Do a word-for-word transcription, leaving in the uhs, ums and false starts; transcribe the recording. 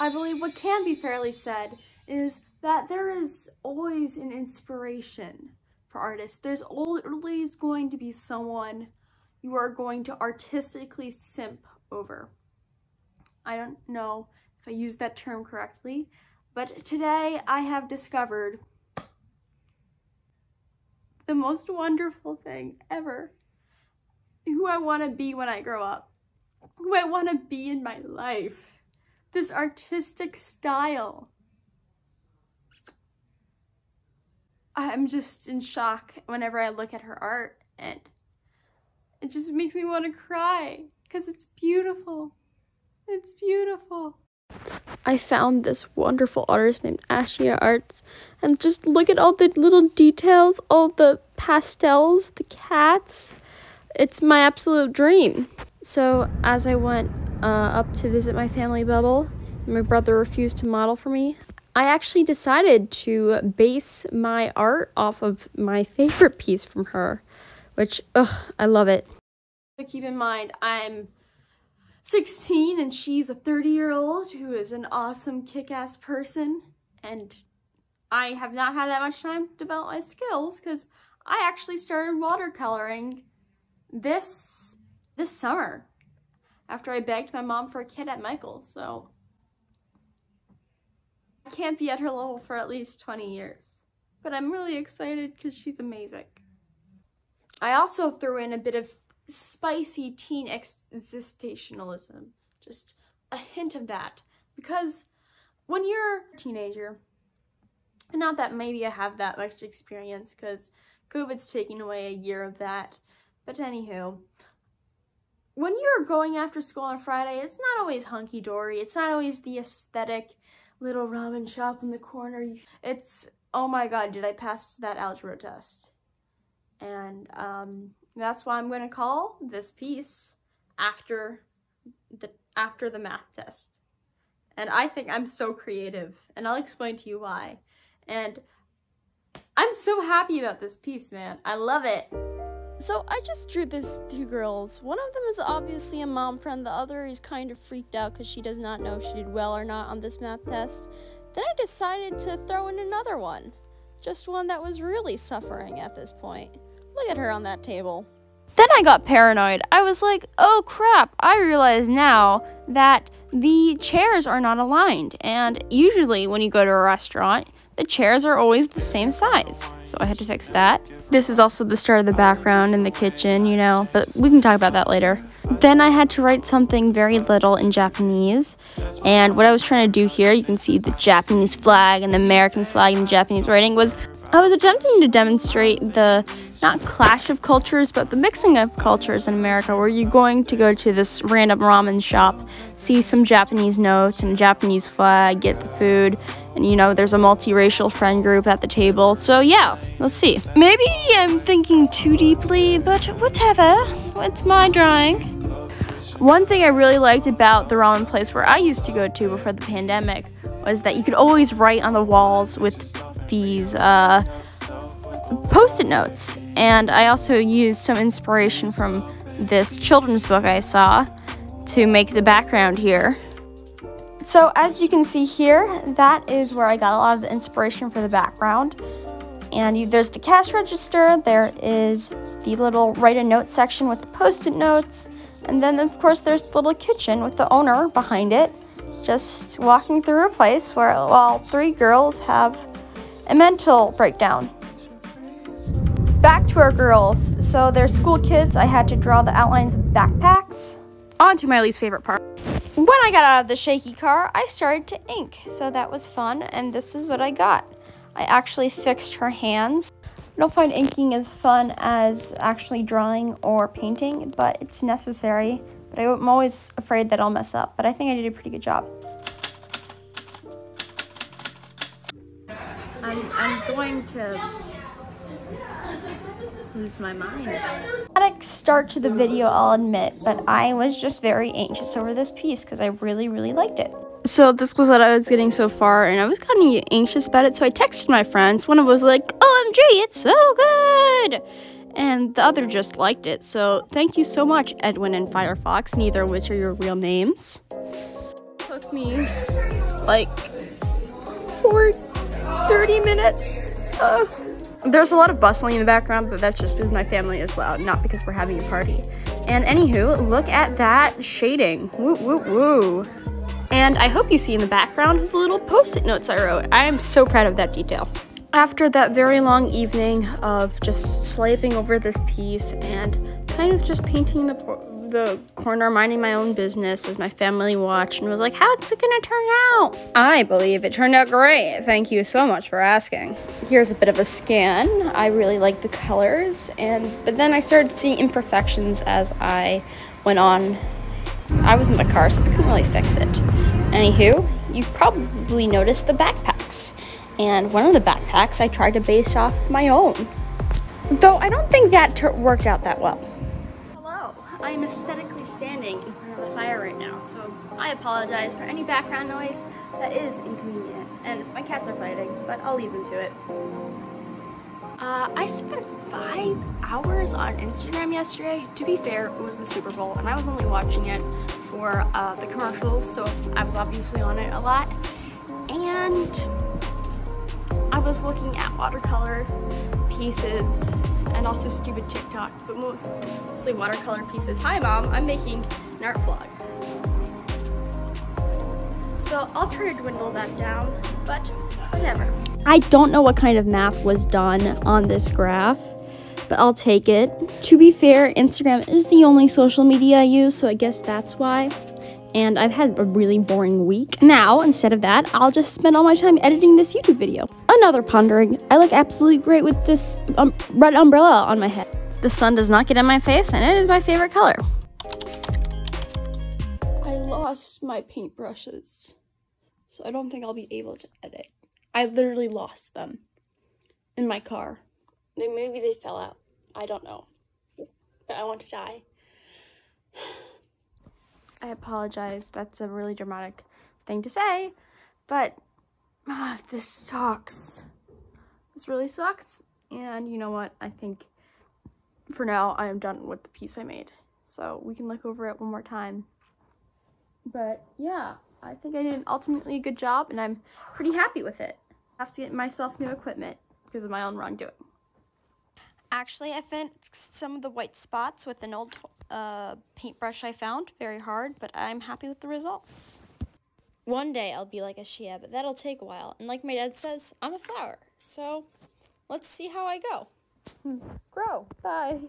I believe what can be fairly said is that there is always an inspiration for artists. There's always going to be someone you are going to artistically simp over. I don't know if I used that term correctly, but today I have discovered the most wonderful thing ever. Who I want to be when I grow up. Who I want to be in my life. This artistic style. I'm just in shock whenever I look at her art, and it just makes me want to cry because it's beautiful. It's beautiful. I found this wonderful artist named Ashiya Arts, and just look at all the little details, all the pastels, the cats. It's my absolute dream. So as I went uh, up to visit my family bubble, my brother refused to model for me. I actually decided to base my art off of my favorite piece from her, which, ugh, I love it. But keep in mind, I'm sixteen and she's a thirty year old who is an awesome kick-ass person, and I have not had that much time to develop my skills because I actually started watercoloring this this summer after I begged my mom for a kid at Michael's, so I can't be at her level for at least twenty years, but I'm really excited because she's amazing. I also threw in a bit of spicy teen existentialism, just a hint of that, because when you're a teenager, and not that maybe I have that much experience because COVID's taking away a year of that, but anywho, when you're going after school on Friday, it's not always hunky-dory, it's not always the aesthetic little ramen shop in the corner. It's, oh my god, did I pass that algebra test? And um, that's why I'm gonna call this piece after the after the math test. And I think I'm so creative, and I'll explain to you why. And I'm so happy about this piece, man. I love it. So I just drew these two girls. One of them is obviously a mom friend, the other is kind of freaked out because she does not know if she did well or not on this math test. Then I decided to throw in another one. Just one that was really suffering at this point. Look at her on that table. Then I got paranoid. I was like, oh crap, I realize now that the chairs are not aligned. And usually when you go to a restaurant, the chairs are always the same size. So I had to fix that. This is also the start of the background in the kitchen, you know, but we can talk about that later. Then I had to write something very little in Japanese. And what I was trying to do here, you can see the Japanese flag and the American flag in the Japanese writing, was I was attempting to demonstrate the not clash of cultures, but the mixing of cultures in America, where you're going to go to this random ramen shop, see some Japanese notes and a Japanese flag, get the food, and you know, there's a multiracial friend group at the table. So yeah, let's see. Maybe I'm thinking too deeply, but whatever, it's my drawing. One thing I really liked about the ramen place where I used to go to before the pandemic was that you could always write on the walls with these uh, post-it notes. And I also used some inspiration from this children's book I saw to make the background here. So as you can see here, that is where I got a lot of the inspiration for the background. And you, there's the cash register, there is the little write a note section with the post-it notes, and then of course there's the little kitchen with the owner behind it, just walking through a place where all three girls have a mental breakdown. Back to our girls. So they're school kids. I had to draw the outlines of backpacks. On to my least favorite part. When I got out of the shaky car, I started to ink. So that was fun, and this is what I got. I actually fixed her hands. I don't find inking as fun as actually drawing or painting, but it's necessary. But I'm always afraid that I'll mess up, but I think I did a pretty good job. I'm, I'm going to lose my mind. Dramatic start to the video, I'll admit, but I was just very anxious over this piece because I really, really liked it. So this was what I was getting so far, and I was kind of anxious about it, so I texted my friends. One of them was like, O M G, it's so good! And the other just liked it, so thank you so much, Edwin and Firefox, neither of which are your real names. Took me like for thirty minutes. Uh, there's a lot of bustling in the background, but that's just because my family is loud, not because we're having a party. And anywho, look at that shading. Woo, woo, woo. And I hope you see in the background the little post-it notes I wrote. I am so proud of that detail. After that very long evening of just slaving over this piece and kind of just painting the, the corner, minding my own business as my family watched and was like, how's it gonna turn out? I believe it turned out great. Thank you so much for asking. Here's a bit of a scan. I really like the colors, and but then I started seeing imperfections as I went on. I was in the car, so I couldn't really fix it. Anywho, you've probably noticed the backpacks. And one of the backpacks I tried to base off my own. Though I don't think that worked out that well. Hello, I'm aesthetically standing in front of the fire right now, so I apologize for any background noise that is inconvenient. And my cats are fighting, but I'll leave them to it. Uh, I spent five hours on Instagram yesterday. To be fair, it was the Super Bowl, and I was only watching it for uh, the commercials, so I was obviously on it a lot. And I was looking at watercolor pieces and also stupid TikTok, but mostly watercolor pieces. Hi mom, I'm making an art vlog. So I'll try to dwindle that down, but whatever. I don't know what kind of math was done on this graph, but I'll take it. To be fair, Instagram is the only social media I use, so I guess that's why. And I've had a really boring week. Now, instead of that, I'll just spend all my time editing this YouTube video. Another pondering. I look absolutely great with this um, red umbrella on my head. The sun does not get in my face, and it is my favorite color. I lost my paintbrushes, so I don't think I'll be able to edit. I literally lost them in my car. Maybe they fell out. I don't know, but I want to die. I apologize, that's a really dramatic thing to say, but ah, this sucks. This really sucks, and you know what? I think for now I am done with the piece I made, so we can look over it one more time. But yeah, I think I did ultimately a good job, and I'm pretty happy with it. I have to get myself new equipment because of my own wrongdoing. Actually, I fixed some of the white spots with an old uh, paintbrush I found. Very hard, but I'm happy with the results. One day I'll be like Ashiya, but that'll take a while. And like my dad says, I'm a flower. So let's see how I go. Grow. Bye.